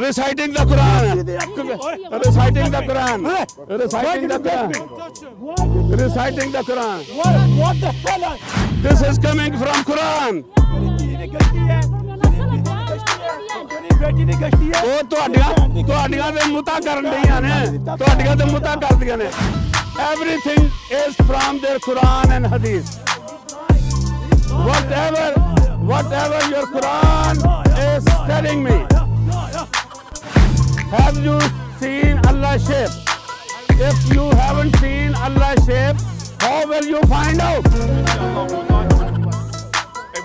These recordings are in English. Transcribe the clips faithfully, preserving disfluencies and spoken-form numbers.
reciting the Quran, reciting the Quran, reciting the Quran, reciting the Quran. What the hell? This is coming from Quran. Everything is from their Quran and Hadith. Whatever, whatever your Quran is telling me. Have you seen Allah's shape? If you haven't seen Allah's shape, how will you find out?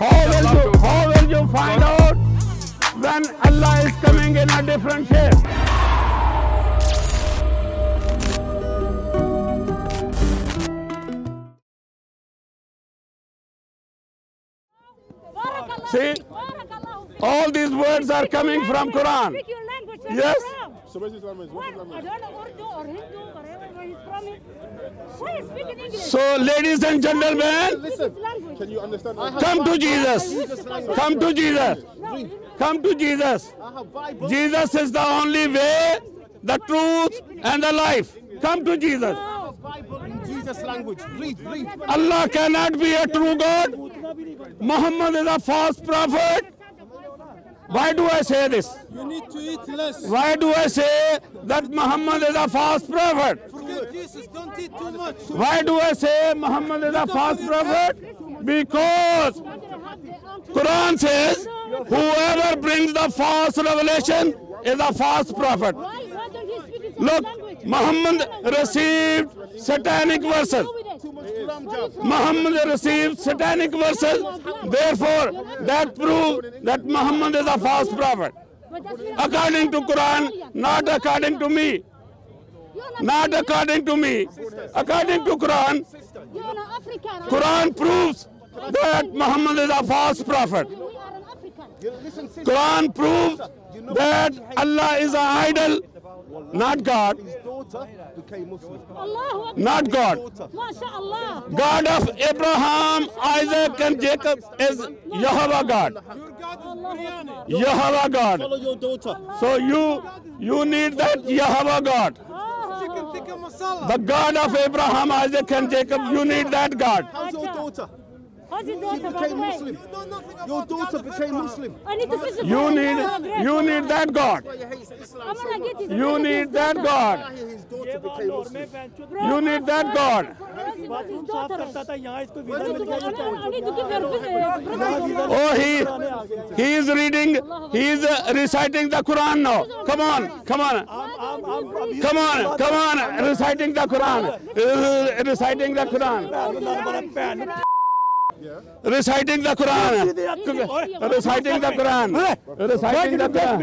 How will you, how will you find out? When Allah is coming in a different shape. See, all these words are coming from Quran. Yes? So where is Islam? I don't know, Urdu or Hindu, wherever he's from it. Why is speaking English? So, ladies and gentlemen, listen. Can you understand? Come to Jesus. Come to Jesus. Come to Jesus. Jesus is the only way, the truth, and the life. Come to Jesus. Bible in Jesus' language. Read, read. Allah cannot be a true God. Muhammad is a false prophet. Why do I say this? You need to eat less. Why do I say that Muhammad is a false prophet? Forget Jesus, don't eat too much. Why do I say Muhammad is a false prophet? Because Quran says, whoever brings the false revelation is a false prophet. Look, Muhammad received satanic verses. Muhammad received satanic verses, therefore that proves that Muhammad is a false prophet. According to Quran, not according to me. Not according to me. According to Quran, Quran proves that Muhammad is a false prophet. Quran proves that Allah is an idol, not God. Not God. God of Abraham, Isaac and Jacob is Jehovah God. Jehovah God. So you, you need that Jehovah God. The God of Abraham, Isaac and Jacob, you need that God. Your daughter, became Muslim. Your daughter became Muslim. You need, you need that God. You need that God. You need that God. Oh, he, he is reading, he is reciting the Quran now. Come on, come on. Come on, come on, reciting the Quran. Reciting the Quran. Yeah. Reciting the Quran, reciting the Quran, reciting the Quran,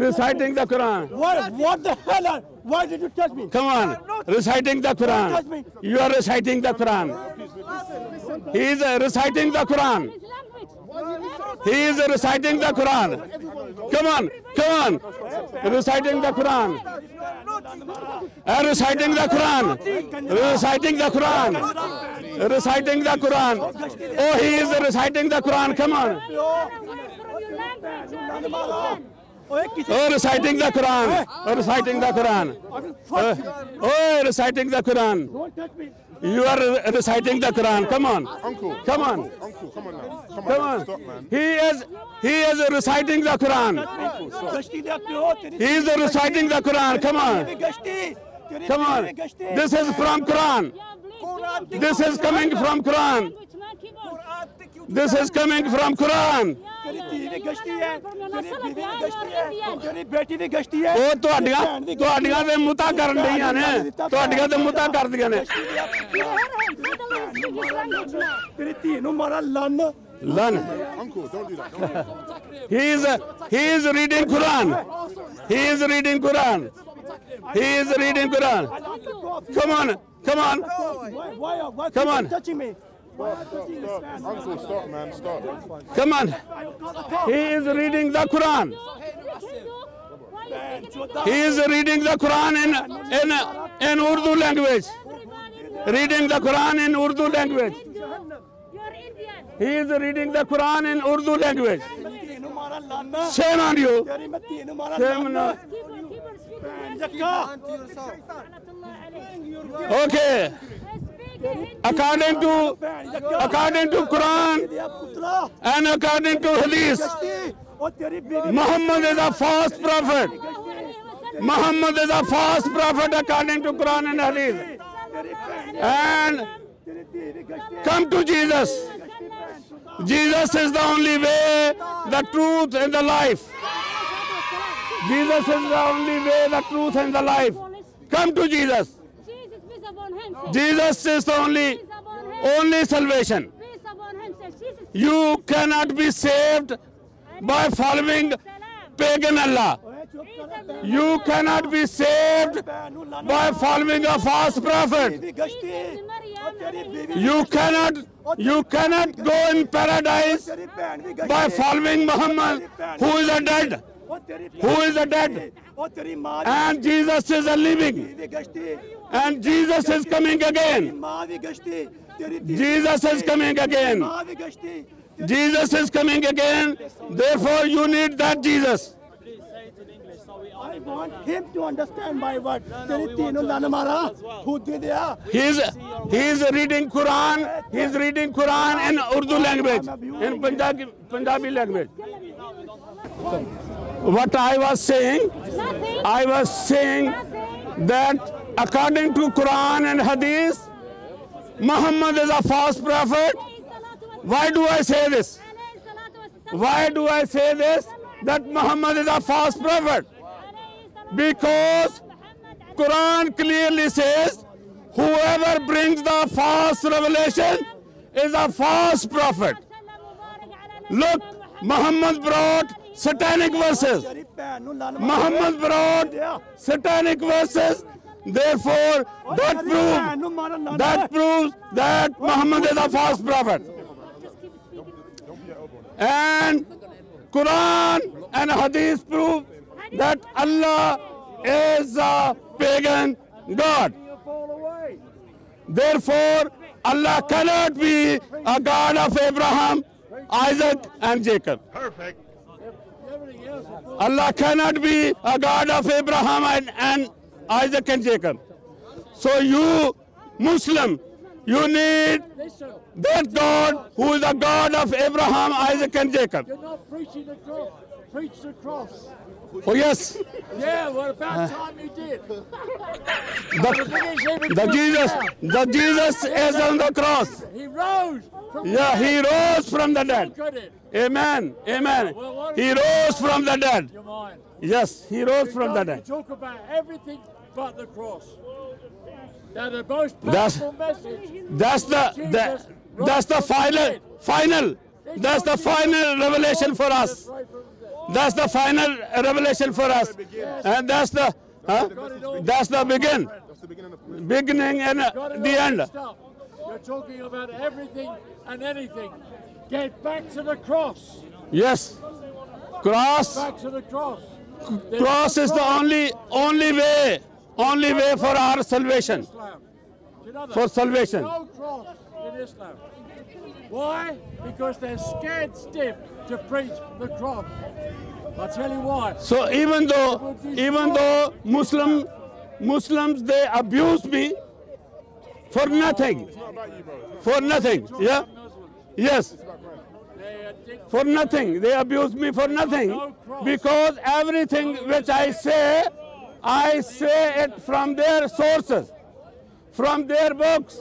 reciting the Quran. What, what the hell? Why did you touch me? Come on, reciting the Quran. You are reciting the Quran. He is reciting the Quran. He is reciting the Quran. Come on, come on, reciting the Quran. Reciting the Quran. Reciting the Quran. Reciting the Quran. Oh, he is reciting the Quran. Come on. Oh, reciting the Quran. Oh, reciting the Quran. Oh, reciting the Quran. You are reciting the Quran. Come on. Come on. Come on. He is, he is reciting the Quran. He is reciting the Quran. Come on. Come on. This is from Quran. This is coming from Quran. This is coming from Quran. He is, he is reading Quran. He is reading Quran. He is reading Quran. Come on. Come on. Why, why, why Come on. Touching me? Stop, stop, stop. Uncle, stop, man, stop. Come on. He is reading the Quran. He is reading the Quran in, in, in Urdu language. Reading the Quran in Urdu language. He is reading the Quran in Urdu language. Shame on you. Shame on you. Okay. According to according to Quran and according to Hadith, Muhammad is a false prophet. Muhammad is a false prophet according to Quran and Hadith. And come to Jesus. Jesus is the only way, the truth, and the life. Jesus is the only way, the truth, and the life. Come to Jesus. Jesus is the only, only salvation. You cannot be saved by following pagan Allah. You cannot be saved by following a false prophet. You cannot, you cannot go in paradise by following Muhammad, who is a dead, who is a dead. And Jesus is a living. And Jesus is coming again. Jesus is coming again. Jesus is coming again. Therefore, you need that Jesus. I want him to understand my word. He is, he is reading Quran. He is reading Quran in Urdu language, in Punjabi, Punjabi language. What I was saying, I was saying that according to Quran and Hadith, Muhammad is a false prophet. Why do I say this? Why do I say this? That Muhammad is a false prophet. Because Quran clearly says, whoever brings the false revelation is a false prophet. Look, Muhammad brought satanic verses. Muhammad brought satanic verses. Therefore, that proves, that proves that Muhammad is a false prophet. And Quran and Hadith prove that Allah is a pagan God. Therefore, Allah cannot be a God of Abraham, Isaac, and Jacob. Perfect. Allah cannot be a God of Abraham and, and Isaac and Jacob. So you, Muslim, you need that God who is the God of Abraham, Isaac, and Jacob. You're not preaching the cross. Preach the cross. Oh, yes. Yeah, well, about time you did. The, the, the Jesus, the Jesus is on the cross. He rose from the dead. Yeah, he rose from the dead. Amen, amen. He rose from the dead. Yes, he rose from the dead. You talk about everything but the cross. That's the most powerful message. That's the, that, that's the final, final. That's the final revelation for us. That's the final revelation for us, and that's the huh? that's the begin, beginning and the end. You're talking about everything and anything. Get back to the cross. Yes, cross. Back to the cross. Cross is the only only way, only way for our salvation. For salvation. No cross in Islam. Why? Because they're scared stiff to preach the cross. I'll tell you why. So even though, even though Muslim, Muslims, they abuse me for nothing. For nothing, yeah? Yes. For nothing. They abuse me for nothing. Because everything which I say, I say it from their sources, from their books,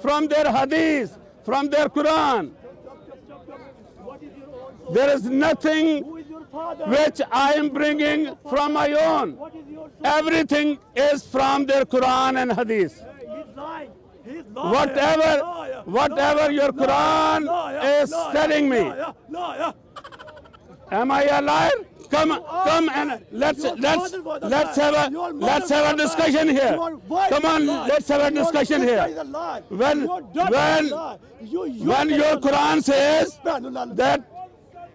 from their hadith, from their Quran. There is nothing which I am bringing from my own. Everything is from their Quran and Hadith. Whatever, whatever your Quran is telling me. Am I a liar? Come, come and let's let's let's have a let's have a discussion here. Come on, let's have a discussion here. When when when your Quran says that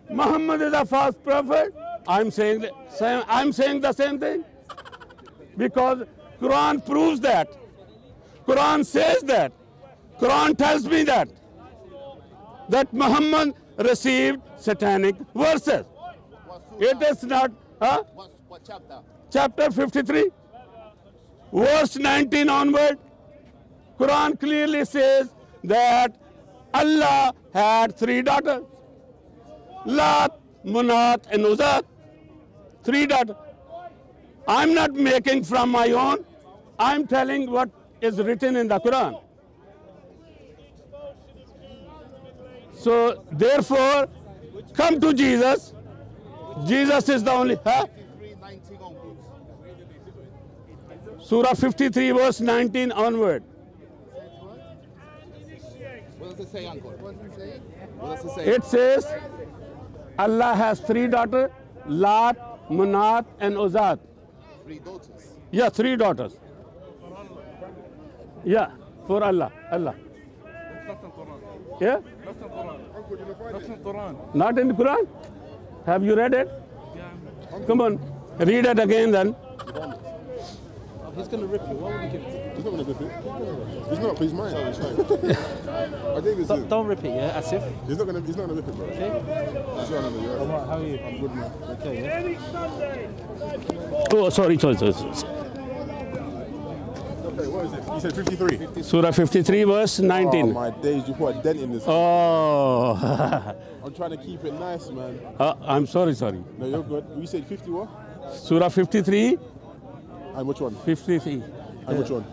Muhammad is a false prophet, I'm saying same. I'm saying the same thing because Quran proves that. Quran says that. Quran tells me that that Muhammad received satanic verses. It is not. Huh? What chapter? Chapter fifty-three. Verse nineteen onward. Quran clearly says that Allah had three daughters. Lat, Manat and Uzza. Three daughters. I'm not making from my own. I'm telling what is written in the Quran. So therefore, come to Jesus. Jesus is the only. Huh? Surah fifty-three, verse nineteen onward. What does it say, uncle? What does it say? It says, Allah has three daughters, Lat, Manat, and Uzza. Three daughters. Yeah, three daughters. Yeah, for Allah. Allah. Yeah? Not in the Quran? Have you read it? Yeah. Come on, read it again then. He's going to rip you. Why would he give it? He's not going to rip it. He's not. He's mine. He's mine. I think it's don't, don't rip it, yeah, as if. He's not going to. He's not going to rip it, bro. Okay. That's what I'm doing. Right? How are you? I'm good, man. Okay. Yeah. Oh, sorry, sorry, sorry. Okay, what is it? You said fifty-three. fifty-three. Surah fifty-three, verse nineteen. Oh my days! You put a dent in this. Oh. I'm trying to keep it nice, man. Uh, I'm sorry, sorry. No, you're good. You said fifty what? Surah fifty-three. And which one? fifty-three. And which one?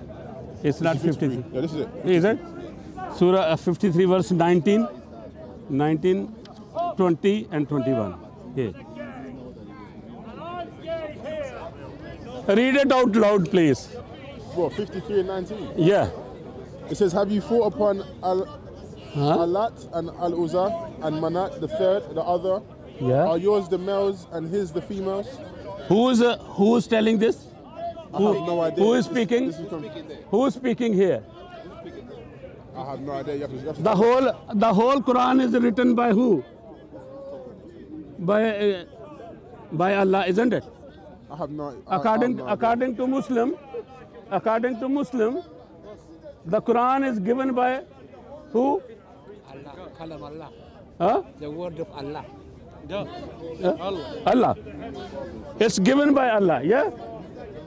It's not fifty-three. fifty-three. Yeah, this is it. Is it? Surah fifty-three, verse nineteen, nineteen, twenty, and twenty-one. Yeah. Read it out loud, please. What, fifty-three and nineteen? Yeah. It says, have you fought upon Al-Lat huh? and Al-Uzza and Manat, the third, the other? Yeah. Are yours the males and his the females? Who is, uh, who is telling this? Who, I have no idea. Who is speaking? This, this is from, who is speaking here? I have no idea. You have to, you have to the whole, the whole Quran is written by who? By, uh, by Allah, isn't it? I have no. I, according, I have no idea. according to Muslim, according to Muslim, the Quran is given by who? Allah. Kalam Allah. Huh? The word of Allah. Yeah. Huh? Allah. Allah. It's given by Allah. Yeah.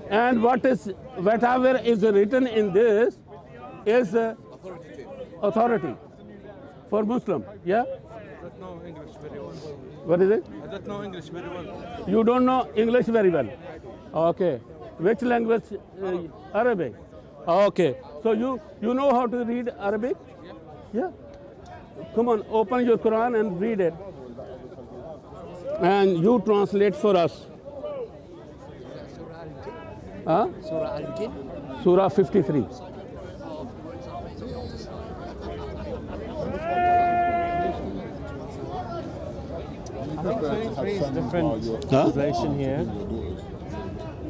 And what is, whatever is written in this is uh, authority for Muslim. Yeah? I don't know English very well. What is it? I don't know English very well. You don't know English very well? Okay. Which language? Uh, Arabic. Okay. So you, you know how to read Arabic? Yeah. Come on, open your Quran and read it. And you translate for us. Huh? Surah fifty-three. I think twenty-three is different translation huh? here.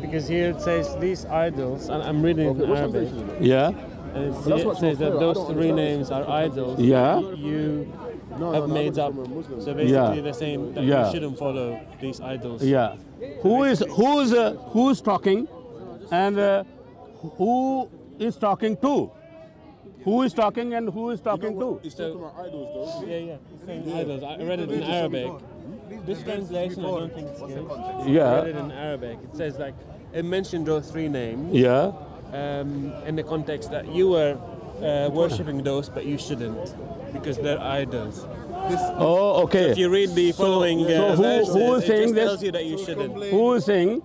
Because here it says these idols, and I'm reading okay, in Arabic. Yeah. And it says, says that those three names are idols. Yeah. You no, have no, made no, up. So basically yeah. they're saying that yeah. you shouldn't follow these idols. Yeah. Who is who's uh, who's talking? And uh, who is talking to? Who is talking and who is talking you know to? It's talking so, about idols, though. Yeah, yeah. Saying yeah. idols. I read it in Arabic. This translation, I don't think it's good. Yeah. I read it in Arabic. It says, like, it mentioned those three names. Yeah. Um, in the context that you were uh, worshipping those, but you shouldn't, because they're idols. This, oh, okay. So if you read the following, so, uh, so who, verses, who is it saying this? Tells you that you shouldn't. Who is saying?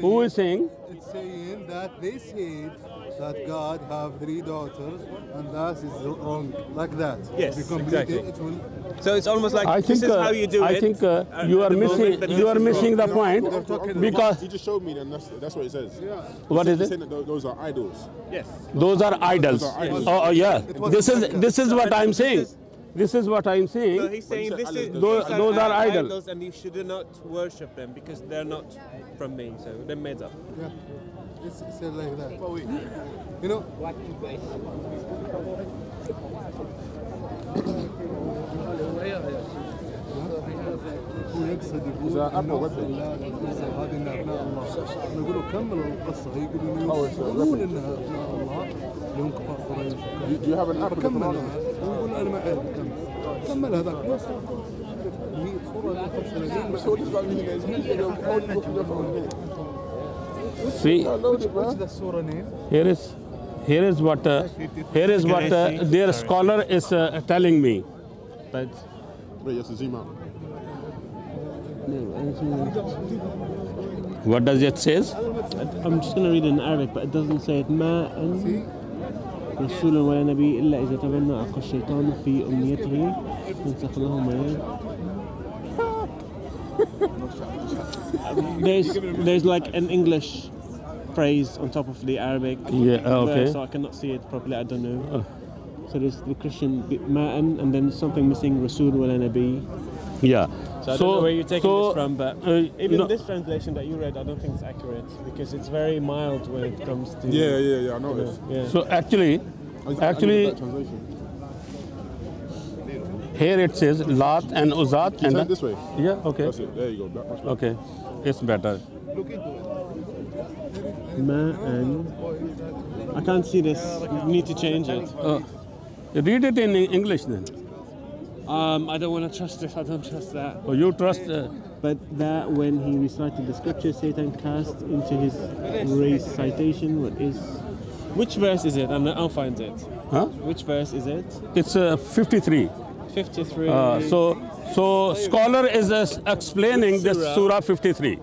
Who is saying? It's saying that they said that God have three daughters, and that is wrong, like that. Yes, exactly. It, it will... So it's almost like I this think, is uh, how you do I it. I think uh, you are missing. Moment, you are missing the point because you just showed me, and that's, that's what it says. Yeah. What is it? Saying that those are idols. Yes. Those are idols. Those are idols. Yes. Oh yeah. This is this is what I'm saying. This is what I'm saying. So he's saying this is, those, those are, are idols. idols and you should not worship them because they're not from me, so they're made up. Yeah, it's, it's like that. But wait, you know, do you have an apple? انا ما عارف كمل كمل هذاك يوصل مية وخمسة وثلاثين مسؤول يطلع من الجزائر يوم حول See, here is here is what uh, here is what uh, their scholar is uh, telling me. But what does it says? I'm just going to read in Arabic, but it doesn't say it. Ma an rasul wa nabi illa iza tabanna aqal shaytan fi umniyatihi yansakh lahum ma. There's there's like an English phrase on top of the Arabic. Yeah, oh, okay. Word, so I cannot see it properly. I don't know. Oh. So there's the Christian ma an, and then something missing rasul wa nabi. Yeah. So I so, don't know where you're taking so, this from, but uh, even no. this translation that you read, I don't think it's accurate because it's very mild when it comes to... Yeah, yeah, yeah, I know this. You know, yeah. So actually, actually, here it says Lat and Uzat and... That, this way? Yeah, okay. That's it, there you go. That much better. Okay, it's better. I can't see this, you need to change it. Uh, read it in English then. Um, I don't want to trust this, I don't trust that. Oh, you trust? Uh, but that when he recited the scripture, Satan cast into his recitation what is... Which verse is it? I'm, I'll find it. Huh? Which verse is it? It's uh, fifty-three. fifty-three. Uh, so, so scholar is uh, explaining surah. This Surah fifty-three.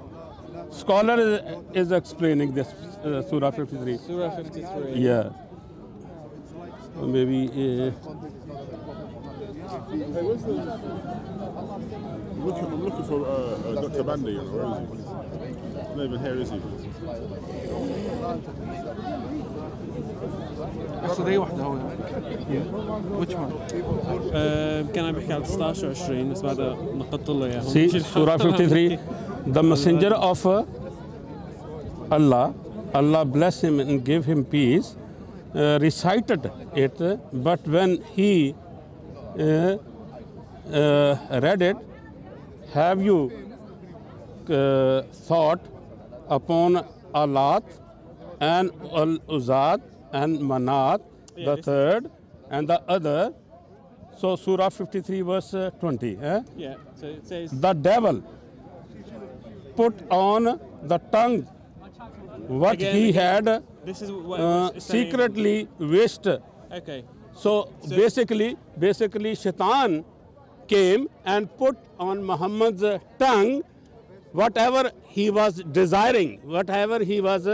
Scholar is, is explaining this uh, Surah fifty-three. Surah fifty-three. Yeah. Or maybe... Uh, Hey, where's the... I'm looking, I'm looking for uh, uh, Doctor Bandy, where is he? He's not even here, is he? Which one? Can I be called Stash or Shreen? It's about the Naqatullah. See, Surah fifty-three, the messenger of uh, Allah, Allah bless him and give him peace, uh, recited it, but when he Uh, uh, read it, have you uh, thought upon Al-Lat and Al-Uzza and Manat, yeah, the third and the other? So Surah fifty-three verse uh, twenty. Eh? Yeah, so it says, the devil put on the tongue what again, he again, had this is what uh, secretly wished. Okay. So, so basically, basically Shaitan came and put on Muhammad's tongue whatever he was desiring, whatever he was... Uh,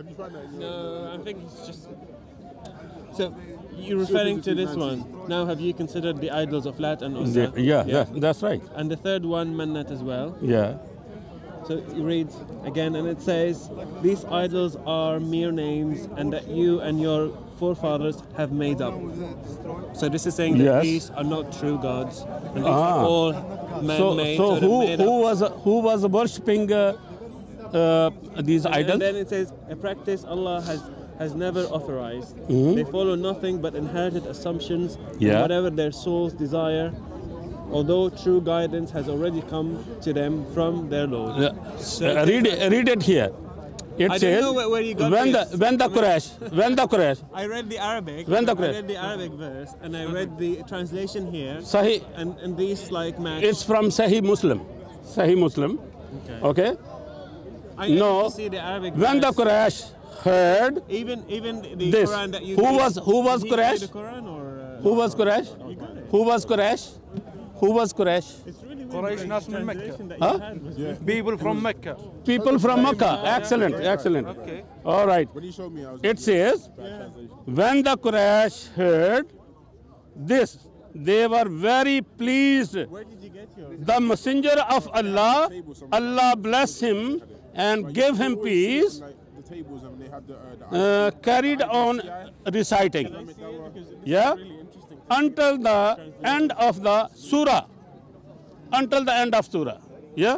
no, I think it's just... So, you're referring to this one. Now, have you considered the idols of Lat and Uzza? Yeah, yeah, yeah. That, that's right. And the third one, Manat as well. Yeah. So you read again and it says, these idols are mere names and that you and your forefathers have made up. So this is saying that yes. these are not true gods and these ah. are all man-made. So, so who, who, was, who was worshipping uh, uh, these and idols? And then it says, a practice Allah has, has never authorized. Mm-hmm. They follow nothing but inherited assumptions, yeah. whatever their souls desire. Although true guidance has already come to them from their Lord. Yeah. So uh, read, read it here. It I says, don't know where, where you got when this. The, when the Quraysh, when the Quraysh. I read the Arabic, when the I read the Arabic verse, and I read the translation here. Sahih. And, and these like match. It's from Sahih Muslim. Sahih Muslim. Okay. okay? I no, see the Arabic when verse. The Quraysh heard even, even the this. Quran that you who was Who was Quraysh? Uh, who was Quraysh? Who was Quraysh? Who was Quraysh? It's really Quraysh nas from Mecca. Huh? Yeah. People from Mecca. People from Mecca. Excellent, excellent. Okay. All right. It says, yeah. when the Quraysh heard this, they were very pleased. Where did you get yours? The messenger of Allah, Allah bless him and give him peace, uh, carried on reciting. Yeah? Until the end of the surah, until the end of surah, yeah.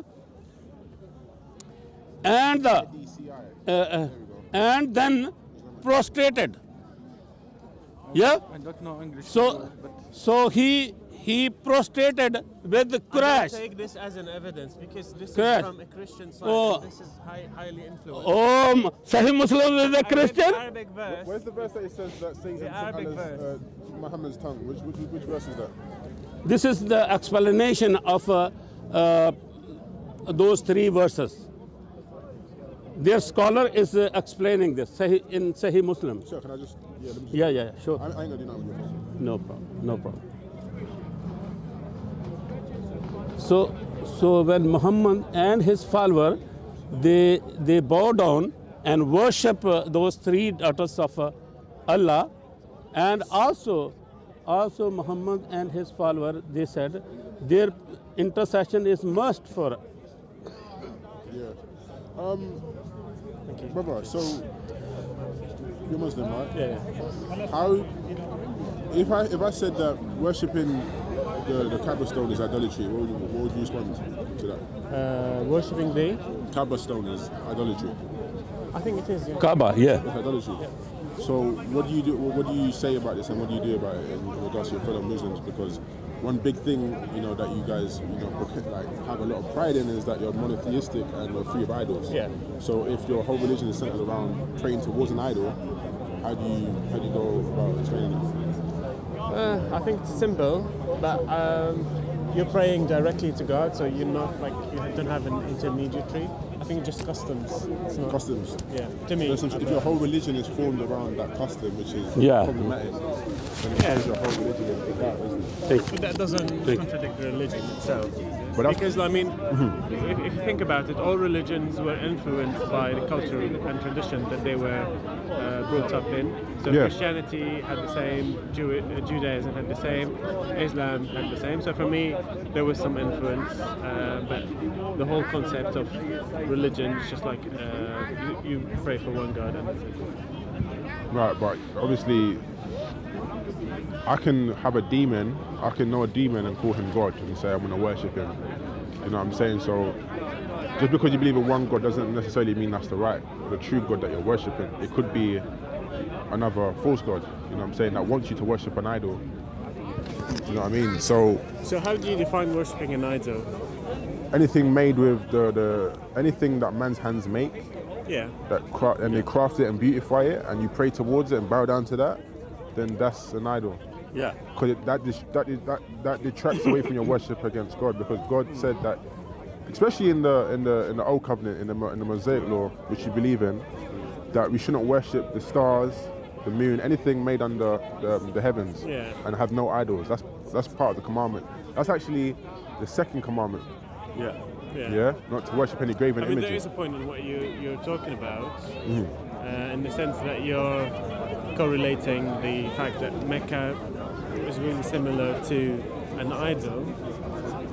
And the uh, uh, and then prostrated, yeah. So so he he prostrated with Quraysh. Take this as an evidence because this Quraysh is from a Christian side. Oh. This is high, highly influenced. Oh, Sahih Muslim is a Christian? Arabic, Arabic verse. Where's the verse that it says that sings in uh, Muhammad's tongue? Which, which, which verse is that? This is the explanation of uh, uh, those three verses. Their scholar is uh, explaining this Sahih, in Sahih Muslim. Sure, can I just? Yeah, let me just, yeah, yeah, yeah, sure. I, I ain't gonna do that with your phone. No problem. No problem. So, so when Muhammad and his follower, they, they bow down and worship uh, those three daughters of uh, Allah, and also, also Muhammad and his follower, they said, their intercession is must for. Yeah. Um, brother, so you're Muslim, right? Yeah. How, if I if I said that worshipping The, the Kaaba stone is idolatry, what would, what would you respond to that? Uh, worshipping the? Kaaba stone is idolatry. I think it is, yeah. Kaaba, yeah. It's idolatry. Yeah. So what do you do, what do you say about this and what do you do about it in regards to your fellow Muslims? Because one big thing, you know, that you guys, you know, like, have a lot of pride in is that you're monotheistic and you're free of idols. Yeah. So if your whole religion is centered around praying towards an idol, how do you, how do you go about explaining it? Uh, I think it's simple, but um, you're praying directly to God, so you're not like, you don't have an intermediary. I think just customs. It's not, customs. Yeah. To me, some, if your whole religion is formed around that custom, which is yeah. problematic, then it yeah. your whole religion is that, isn't it? But that doesn't Take. contradict the religion itself. But because I mean, mm-hmm. if, if you think about it, all religions were influenced by the culture and tradition that they were uh, brought up in. So yeah. Christianity had the same, Jew uh, Judaism had the same, Islam had the same. So for me, there was some influence, uh, but the whole concept of religion is just like uh, you, you pray for one God. And that's it. Right, right. Obviously, I can have a demon, I can know a demon and call him God and say I'm going to worship him. You know what I'm saying? So just because you believe in one God doesn't necessarily mean that's the right, the true God that you're worshipping. It could be another false God, you know what I'm saying, that wants you to worship an idol. You know what I mean? So So how do you define worshipping an idol? Anything made with the, the anything that man's hands make. Yeah. That craft, and they craft it and beautify it and you pray towards it and bow down to that, then that's an idol. Yeah. Because that, that, that, that detracts away from your worship against God, because God said that, especially in the, in the, in the Old Covenant, in the, in the Mosaic Law, which you believe in, that we shouldn't worship the stars, the moon, anything made under the, the heavens, yeah. and have no idols. That's, that's part of the commandment. That's actually the second commandment. Yeah. Yeah. yeah? Not to worship any graven I mean, images. There is a point in what you, you're talking about, mm. uh, in the sense that you're correlating the fact that Mecca is really similar to an idol,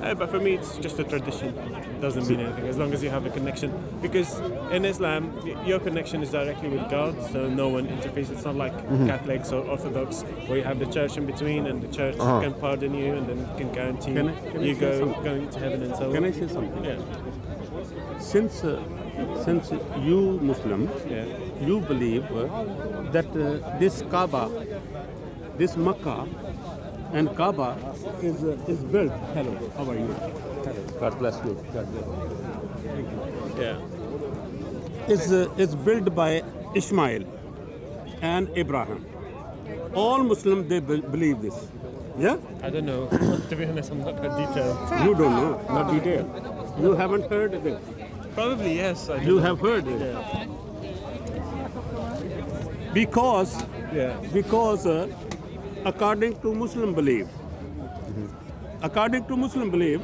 uh, but for me it's just a tradition. It doesn't mean anything as long as you have a connection, because in Islam your connection is directly with God, so no one interferes. It's not like mm-hmm. Catholics or Orthodox where you have the church in between and the church uh-huh. can pardon you and then can guarantee can I, can you go something? going to heaven and so on. Can I say something? Yeah. Since uh, Since you Muslim, yeah. you believe uh, that uh, this Kaaba, this Mecca and Kaaba is, uh, is built. Hello, how are you? Hello. God bless you. God bless you. Thank you. Yeah. It's, uh, it's built by Ishmael and Abraham. All Muslims, they be believe this. Yeah? I don't know. To be honest, I'm not that detailed. You don't know, not detailed. You haven't heard of it. Probably, yes. I you have know. heard it. Yeah. Because, yeah. because uh, according to Muslim belief, mm-hmm. according to Muslim belief,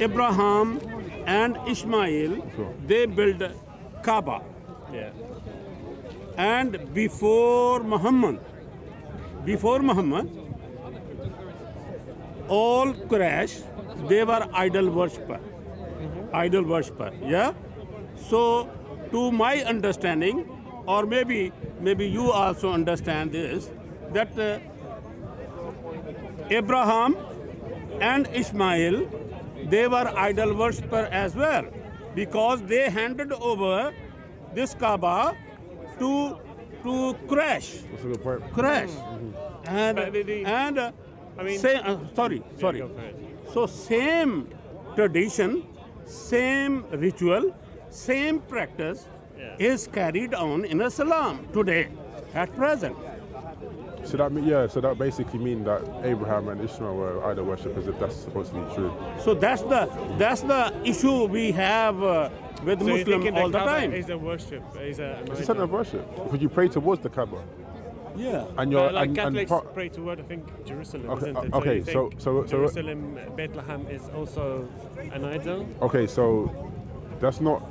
Abraham and Ishmael, sure. they built Kaaba. Yeah. And before Muhammad, before Muhammad, all Quraysh, they were idol worshippers. Idol worshiper, yeah. So, to my understanding, or maybe maybe you also understand this, that uh, Abraham and Ishmael, they were idol worshiper as well, because they handed over this Kaaba to to Quraysh. That's a good point. Quraysh, mm-hmm. and but, and uh, I mean, same, uh, sorry, sorry. So same tradition, same ritual, same practice yeah. is carried on in Islam today, at present. So that mean, yeah. So that basically means that Abraham and Ishmael were idol worshippers, if that's supposed to be true. So that's the that's the issue we have uh, with so Muslims all the, the time. Is a worship? Is a? It's a center of worship. Because you pray towards the Kaaba. Yeah. And you're no, like and, Catholics and pray toward, I think, Jerusalem. Okay. Isn't it? Okay. So, so, so Jerusalem, so, Bethlehem is also an idol. Okay. So that's not.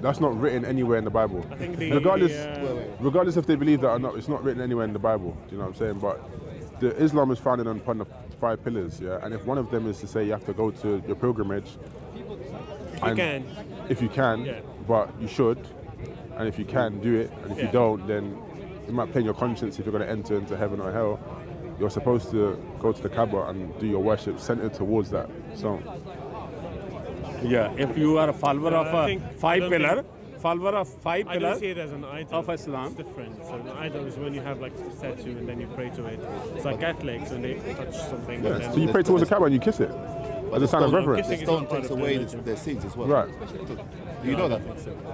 That's not written anywhere in the Bible. I think the, regardless, the, uh, regardless if they believe that or not, it's not written anywhere in the Bible. Do you know what I'm saying? But the Islam is founded upon the five pillars, yeah. And if one of them is to say you have to go to your pilgrimage, if you can, if you can, yeah. but you should, and if you can, do it. And if yeah. you don't, then it might pain your conscience if you're going to enter into heaven or hell. You're supposed to go to the Kaaba and do your worship centered towards that. So. Yeah, if you are a follower uh, of a five pillar, follower of five pillar. I don't see it as an idol of Islam. It's different. So an idol is when you have like a statue and then you pray to it. It's like Catholics and they touch something. Yeah. So you pray towards the Kaaba and you kiss it as a sign of reverence. The stone takes away their sins as well. Right. Do you know that?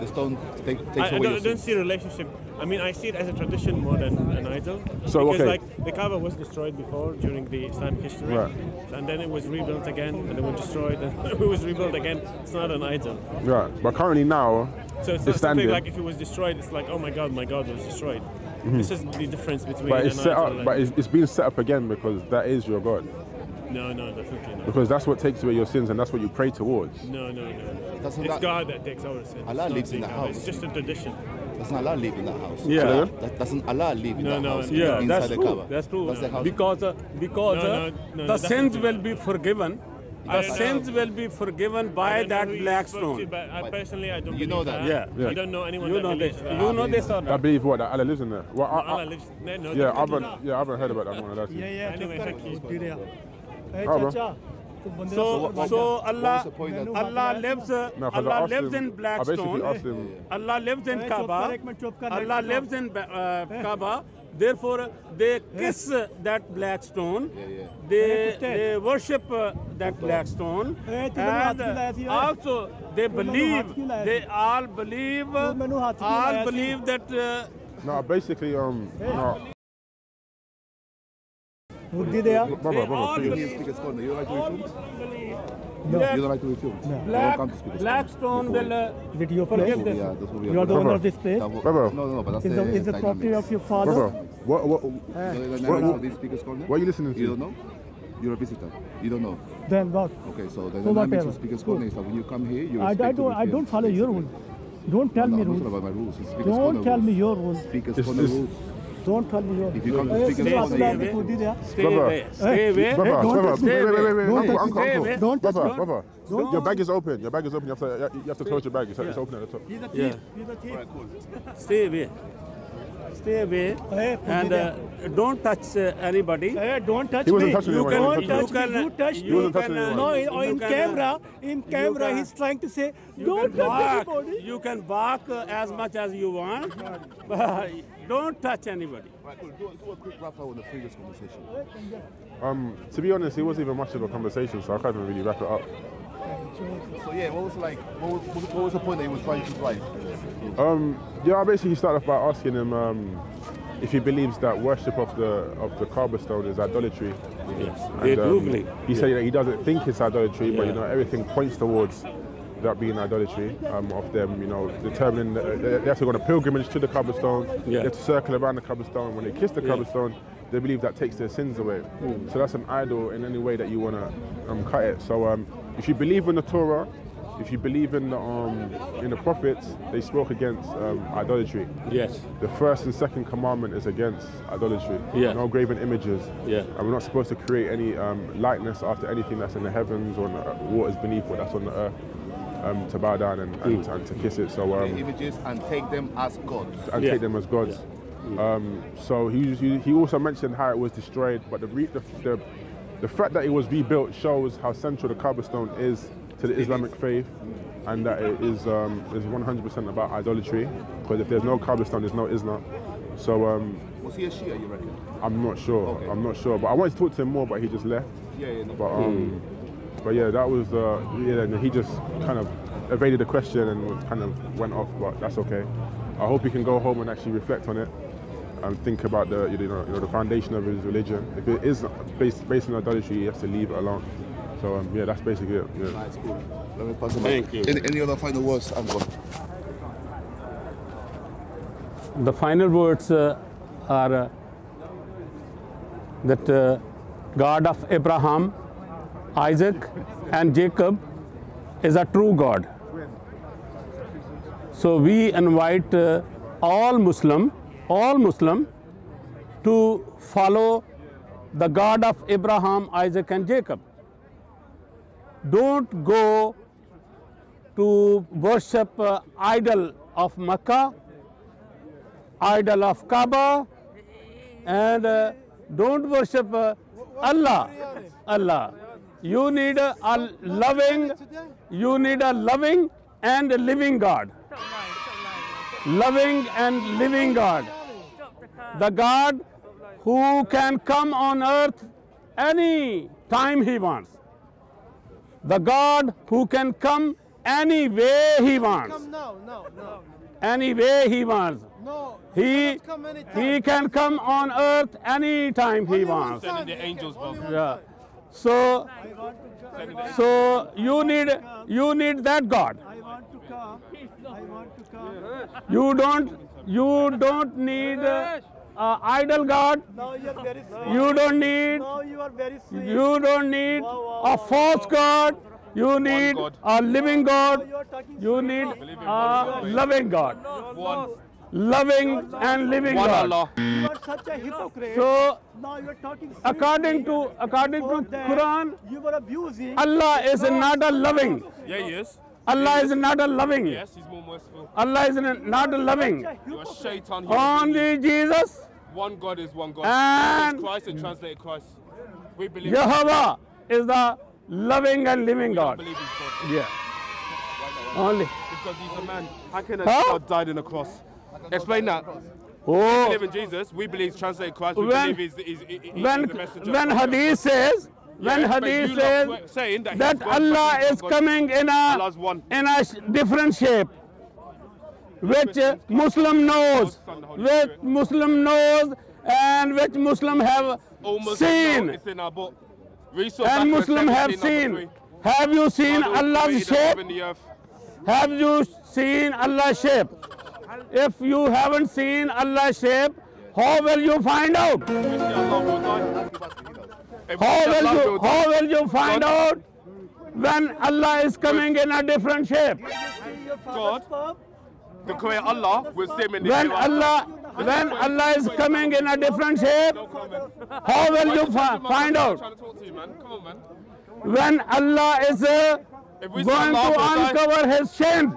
The stone takes away. I don't see a relationship. I mean, I see it as a tradition more than an idol. So because okay. like the Kaaba was destroyed before during the Islamic history, right. and then it was rebuilt again, and it was destroyed, and it was rebuilt again. It's not an idol. Right, but currently now, so it's, it's something like if it was destroyed, it's like oh my God, my God was destroyed. Mm-hmm. This is the difference between. But it's an set idol up. And but it's, it's being set up again because that is your God. No, no, definitely not. Because that's what takes away your sins, and that's what you pray towards. No, no, no. no. That's it's that, God that takes our sins. Allah lives in the house. It's just a tradition. Doesn't Allah live in that house? Yeah. So that, doesn't Allah live in no, that no, house? No, yeah, inside that's, the true. Kaaba. that's true. That's true. No. Because, uh, because no, no, no, the sins will be forgiven. The sins know. will be forgiven by that black stone. To, I personally, I don't you know that. that. Yeah, yeah. You don't know anyone you that know believes this. that. You know this or not? I believe what? That Allah lives in there. Well, no, I, I, Allah lives no, no, yeah, I haven't, yeah, I haven't heard about that one. That's yeah, yeah. Anyway, thank you. So, so Allah, Allah lives, Allah lives in Blackstone, Allah lives in Kaaba, Allah lives in uh, Kaaba, therefore they kiss that black stone, they, they worship uh, that black stone, and also they believe, they all believe, all believe that... Uh, no, basically, um... No. They, they all believe, Blackstone will uh, video forgive this. Yeah, this you are the owner of this place. No, no, but that's is the, is the property of your father. Brother. What, what, yeah. what, what, what are you listening to? You don't know? You're a visitor. You don't know. Then what? Okay, so the so dynamics of speakers' corner is that when you come here, you I, I don't, I don't follow your rules. Don't tell me rules. Don't tell me your rules. Speakers' corner rules. Don't tell me your... If you come to speak in Sunday, stay away. Stay away. Stay away. Don't touch me. Your bag is open. Your bag is open. You have to, you have to close your bag. It's, yeah. it's open at the top. He's a thief. He's a thief. Right, cool. Stay away. Stay away. And uh, don't touch uh, anybody. Hey, don't touch me. You can touch me. You touch me. You can, uh, no, in, in can, camera, in camera, he's trying to say, don't touch anybody. You can bark uh, as much as you want. Don't touch anybody. Right, cool. do, do a quick wrap up on the previous conversation. Um, to be honest, it wasn't even much of a conversation, so I can't really wrap it up. So yeah, what was like? What was, what was the point that he was trying to drive? Um, yeah, I basically started off by asking him um, if he believes that worship of the of the Kaaba stone is idolatry. Yes, and, they do um, believe. He yeah. said that he doesn't think it's idolatry, yeah. but you know everything points towards that being idolatry um, of them, you know, determining that they have to go on a pilgrimage to the Kaaba stone, yeah. they have to circle around the Kaaba stone. When they kiss the yeah. Kaaba stone, they believe that takes their sins away. Mm. So that's an idol in any way that you want to um, cut it. So um, if you believe in the Torah, if you believe in the, um, in the prophets, they spoke against um, idolatry. Yes. The first and second commandment is against idolatry. Yeah. No graven images. Yeah. And we're not supposed to create any um, likeness after anything that's in the heavens or in the waters beneath or that's on the earth. Um, to bow down and, and, mm. and to kiss it. So um, the images and take them as gods. And yeah. take them as gods. Yeah. Yeah. Um, so he, he he also mentioned how it was destroyed, but the, re, the the the fact that it was rebuilt shows how central the Kaaba stone is to the it Islamic is. faith, mm. and that it is um, is one hundred percent about idolatry. Because if there's no Kaaba stone, there's no Islam. So um, Was he a Shia, you reckon? I'm not sure. Okay. I'm not sure. But I wanted to talk to him more, but he just left. Yeah, yeah. No. But um, mm. but yeah, that was uh, yeah. And he just kind of evaded the question and was kind of went off. But that's okay. I hope he can go home and actually reflect on it and think about the you know you know the foundation of his religion. If it is based based on idolatry, he has to leave it alone. So um, yeah, that's basically it. Yeah. Nice, cool. Let me pass it back. Thank you. Any, any other final words, Anwar? The final words uh, are uh, that uh, God of Abraham, Isaac and Jacob is a true God. So we invite uh, all Muslim, all Muslim to follow the God of Abraham, Isaac and Jacob. Don't go to worship uh, idol of Mecca, idol of Kaaba, and uh, don't worship uh, Allah. Allah. You need a, a loving, you need a loving and a living God. Loving and living God. The God who can come on earth any time he wants. The God who can come any way he wants. Come now, now, now. Any way he wants. No, he he, come he can come on earth any time he wants. The angels, yeah. So so you need you need that God. I want to come. I want to come. You don't you don't need uh, Uh, idol God, now you, are very sweet. You don't need, now you, are very sweet. You don't need wow, wow, wow, a false God, you need God. A living God, no, you need a loving God, no, no. loving and living one God. Allah. You are such a hypocrite, so now you are talking according to, according to Quran, you were abusing. Allah is no. not a loving. Yeah, yes. Allah is not a loving. Yes, he's more merciful. Allah is not a loving. You are Shaitan. Only Jesus. One God is one God. And Christ and translated Christ. We believe Jehovah is the loving and living God. Believe God. Yeah. Only. Because he's a man. How can a God died on the cross? Explain that. Oh. We believe in Jesus. We believe translated Christ. We believe he's the messenger. When Hadith says. When yes, Hadith says saying that, that Allah is God. Coming in a, in a different shape, which uh, Muslim knows, which Muslim knows and which Muslim have Almost seen, and Muslim have seen. Have you seen Allah's shape? Have you seen Allah's shape? If you haven't seen Allah's shape, how will you find out? How will, you, how will you find God. Out when Allah is coming in a different shape? God, the Creator Allah, will see him in the when Allah, when Allah is coming in a different shape, how will you fi find out? When Allah is uh, going to uncover his shame,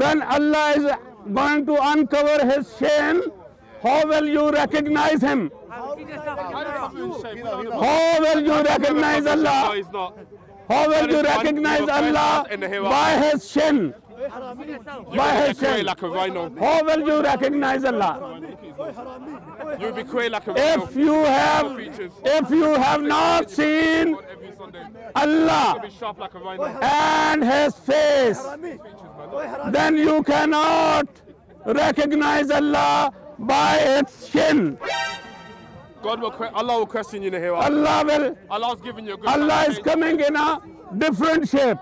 when Allah is going to uncover his shame, how will you recognize him? How will you recognize Allah? How will you recognize Allah by his shin? By his shin. How will you recognize Allah? If you have, if you have not seen Allah and his face, then you cannot recognize Allah by its shin. God will, Allah will question you here. Allah will. Allah's giving you a good Allah is coming in a different shape.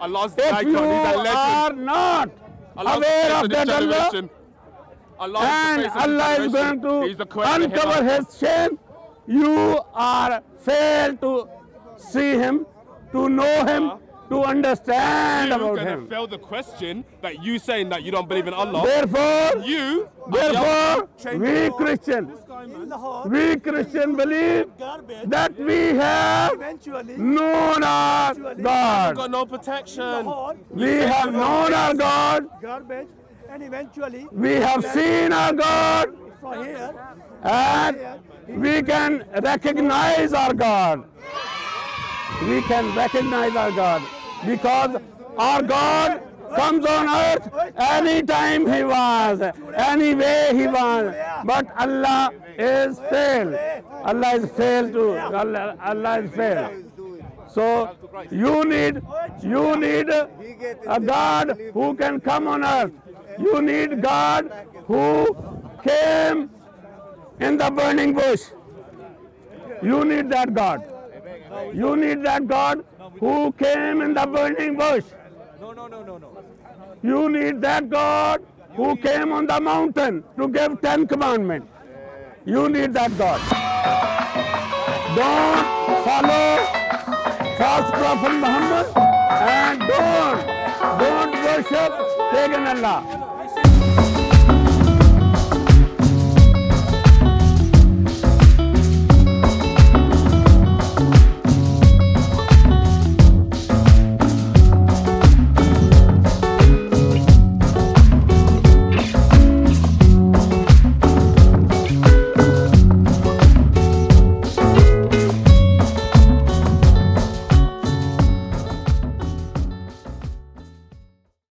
Allah's if icon, you he's a legend. Are not Allah's aware of that Allah, Allah's and Allah is going to uncover his shame, you are failed to see him, to know him, uh, to understand you're about him. Fail the question that you saying that you don't believe in Allah. Therefore, you. Therefore, we Christian, we Christian believe that we have known our God. We've got no protection. We have known our God. And eventually, we have seen our God. And we can recognize our God. We can recognize our God because our God comes on earth any time he wants, any way he wants. But Allah is failed. Allah is failed to Allah, Allah is failed. So you need, you need a God who can come on earth. You need God who came in the burning bush. You need that God. You need that God who came in the burning bush. No, no, no, no, no. You need that God who came on the mountain to give Ten Commandments. You need that God. Don't follow false prophet Muhammad and don't, don't worship pagan Allah.